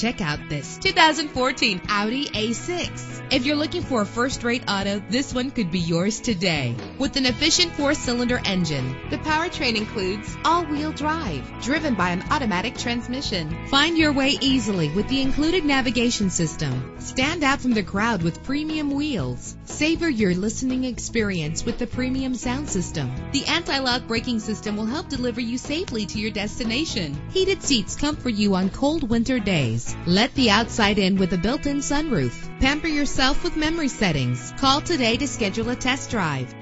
check out this 2014 Audi A6. If you're looking for a first-rate auto, this one could be yours today. With an efficient four-cylinder engine, the powertrain includes all-wheel drive, driven by an automatic transmission. Find your way easily with the included navigation system. Stand out from the crowd with premium wheels. Savor your listening experience with the premium sound system. The anti-lock braking system will help deliver you safely to your destination. Heated seats comfort you on cold winter days. Let the outside in with a built-in sunroof. Pamper yourself with memory settings. Call today to schedule a test drive.